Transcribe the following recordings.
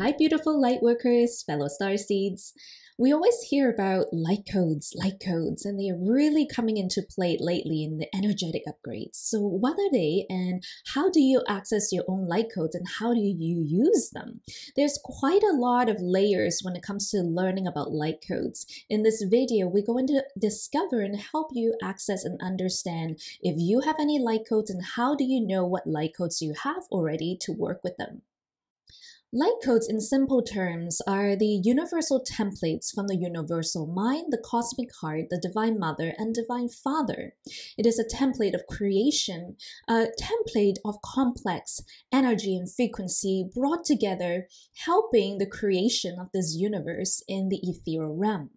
Hi, beautiful lightworkers, fellow starseeds. We always hear about light codes, and they are really coming into play lately in the energetic upgrades. So what are they, and how do you access your own light codes, and how do you use them? There's quite a lot of layers when it comes to learning about light codes. In this video, we're going to discover and help you access and understand if you have any light codes, and how do you know what light codes you have already to work with them. Light codes, in simple terms, are the universal templates from the universal mind, the cosmic heart, the divine mother, and divine father. It is a template of creation, a template of complex energy and frequency brought together, helping the creation of this universe in the ethereal realm.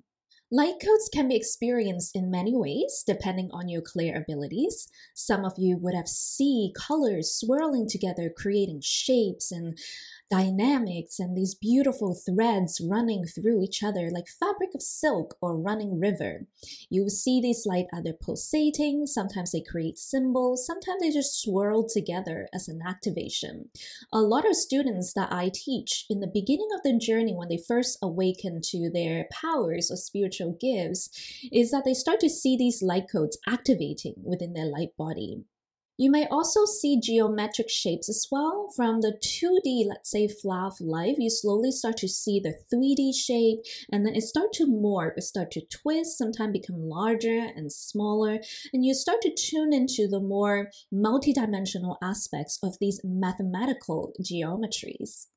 Light codes can be experienced in many ways, depending on your clear abilities. Some of you would have seen colors swirling together, creating shapes and dynamics and these beautiful threads running through each other like fabric of silk or running river. You will see these light either pulsating, sometimes they create symbols, sometimes they just swirl together as an activation. A lot of students that I teach in the beginning of their journey when they first awaken to their powers or spiritual gifts is that they start to see these light codes activating within their light body. You may also see geometric shapes as well. From the 2D, let's say, flower of life, you slowly start to see the 3D shape, and then it starts to morph, it starts to twist, sometimes become larger and smaller, and you start to tune into the more multidimensional aspects of these mathematical geometries.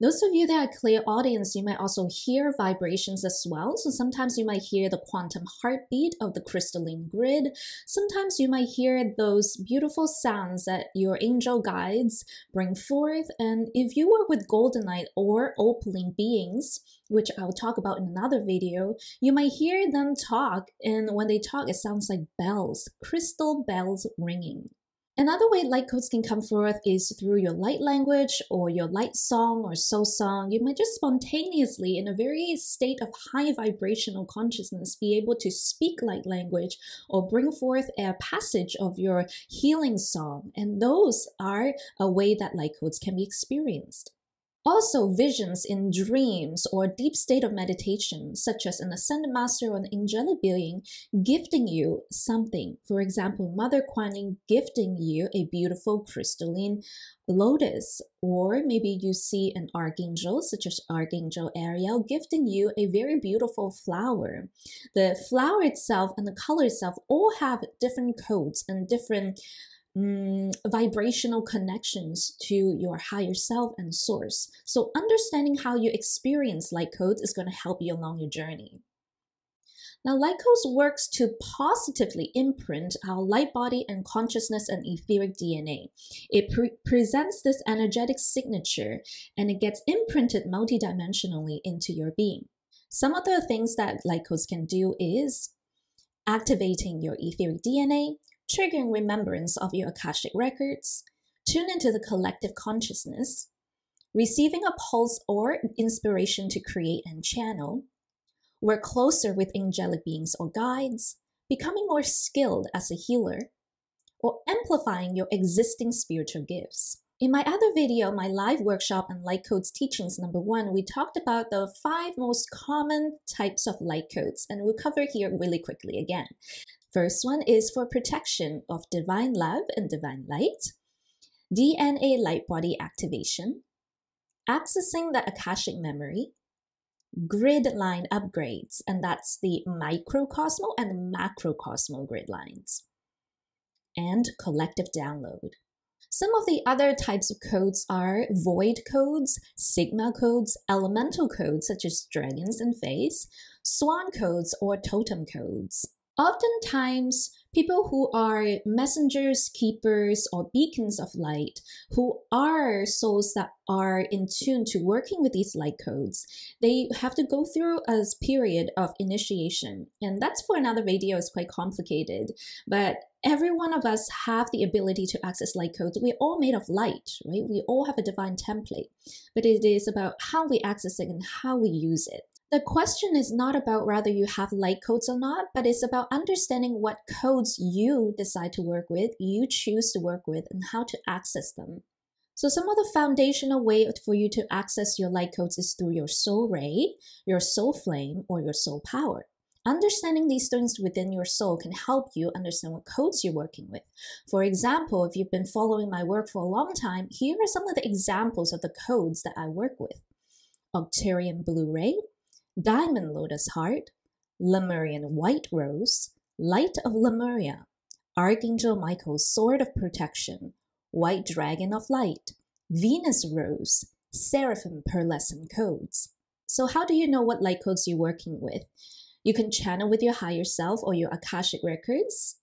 Those of you that are clairaudience, you might also hear vibrations as well. So sometimes you might hear the quantum heartbeat of the crystalline grid. Sometimes you might hear those beautiful sounds that your angel guides bring forth. And if you work with goldenite or opaline beings, which I'll talk about in another video, you might hear them talk. And when they talk, it sounds like bells, crystal bells ringing. Another way light codes can come forth is through your light language or your light song or soul song. You might just spontaneously, in a very state of high vibrational consciousness, be able to speak light language or bring forth a passage of your healing song. And those are a way that light codes can be experienced. Also, visions in dreams or deep state of meditation, such as an ascended master or an angelic being gifting you something. For example, Mother Kuan Yin gifting you a beautiful crystalline lotus, or maybe you see an archangel, such as Archangel Ariel, gifting you a very beautiful flower. The flower itself and the color itself all have different codes and different vibrational connections to your higher self and source. So understanding how you experience light codes is going to help you along your journey. Now, light codes works to positively imprint our light body and consciousness and etheric DNA. It presents this energetic signature, and it gets imprinted multidimensionally into your being. Some of the things that light codes can do is activating your etheric DNA, triggering remembrance of your Akashic Records, tune into the collective consciousness, receiving a pulse or inspiration to create and channel, work closer with angelic beings or guides, becoming more skilled as a healer, or amplifying your existing spiritual gifts. In my other video, my live workshop on light codes teachings #1, we talked about the 5 most common types of light codes, and we'll cover here really quickly again. First one is for protection of divine love and divine light, DNA light body activation, accessing the Akashic memory, grid line upgrades, and that's the microcosmal and macrocosmal grid lines, and collective download. Some of the other types of codes are void codes, sigma codes, elemental codes such as dragons and fays, swan codes, or totem codes. Oftentimes, people who are messengers, keepers, or beacons of light, who are souls that are in tune to working with these light codes, they have to go through a period of initiation. And that's for another video, it's quite complicated. But every one of us have the ability to access light codes. We're all made of light, right? We all have a divine template. But it is about how we access it and how we use it. The question is not about whether you have light codes or not, but it's about understanding what codes you decide to work with, you choose to work with, and how to access them. So some of the foundational way for you to access your light codes is through your soul ray, your soul flame, or your soul power. Understanding these things within your soul can help you understand what codes you're working with. For example, if you've been following my work for a long time, here are some of the examples of the codes that I work with. Octarian Blu-ray, Diamond Lotus Heart, Lemurian White Rose, Light of Lemuria, Archangel Michael's Sword of Protection, White Dragon of Light, Venus Rose, Seraphim pearlescent codes. So how do you know what light codes you're working with? You can channel with your higher self or your Akashic Records.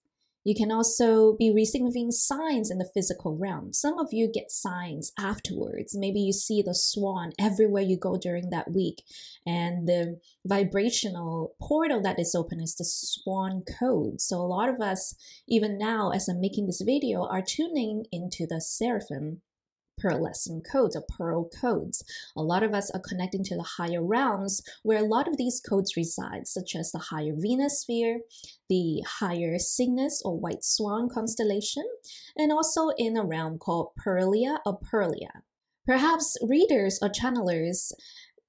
You can also be receiving signs in the physical realm. Some of you get signs afterwards. Maybe you see the swan everywhere you go during that week. And the vibrational portal that is open is the swan code. So a lot of us, even now as I'm making this video, are tuning into the Seraphim pearlescent codes or pearl codes. A lot of us are connecting to the higher realms where a lot of these codes reside, such as the higher Venus sphere, the higher Cygnus or White Swan constellation, and also in a realm called Pearlia or Pearlia. Perhaps readers or channelers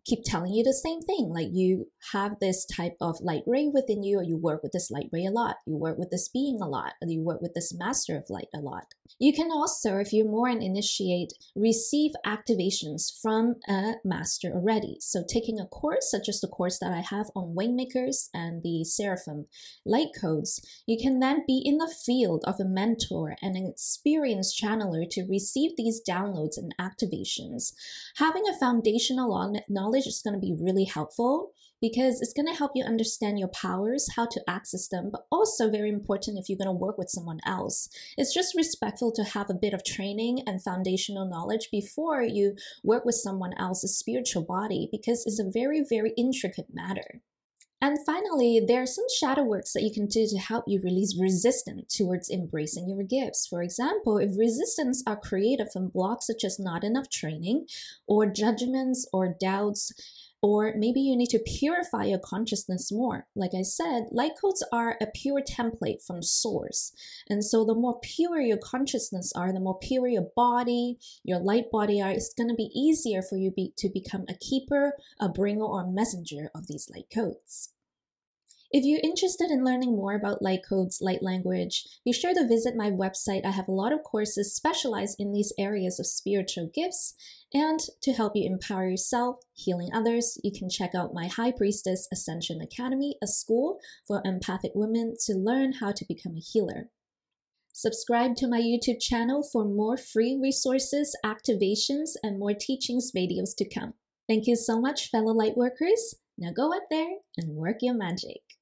keep telling you the same thing, like you have this type of light ray within you, or you work with this light ray a lot, you work with this being a lot, or you work with this master of light a lot. You can also, if you're more an initiate, receive activations from a master already. So taking a course, such as the course that I have on Wingmakers and the Seraphim light codes, you can then be in the field of a mentor and an experienced channeler to receive these downloads and activations. Having a foundational knowledge is going to be really helpful, because it's going to help you understand your powers, how to access them, but also very important if you're going to work with someone else. It's just respectful to have a bit of training and foundational knowledge before you work with someone else's spiritual body, because it's a very, very intricate matter. And finally, there are some shadow works that you can do to help you release resistance towards embracing your gifts. For example, if resistance are created from blocks such as not enough training, or judgments, or doubts, or maybe you need to purify your consciousness more. Like I said, light codes are a pure template from source. And so the more pure your consciousness are, the more pure your body, your light body are, it's going to be easier for you to become a keeper, a bringer, or a messenger of these light codes. If you're interested in learning more about light codes, light language, be sure to visit my website. I have a lot of courses specialized in these areas of spiritual gifts and to help you empower yourself, healing others. You can check out my High Priestess Ascension Academy, a school for empathic women to learn how to become a healer. Subscribe to my YouTube channel for more free resources, activations, and more teachings videos to come. Thank you so much, fellow lightworkers. Now go out there and work your magic.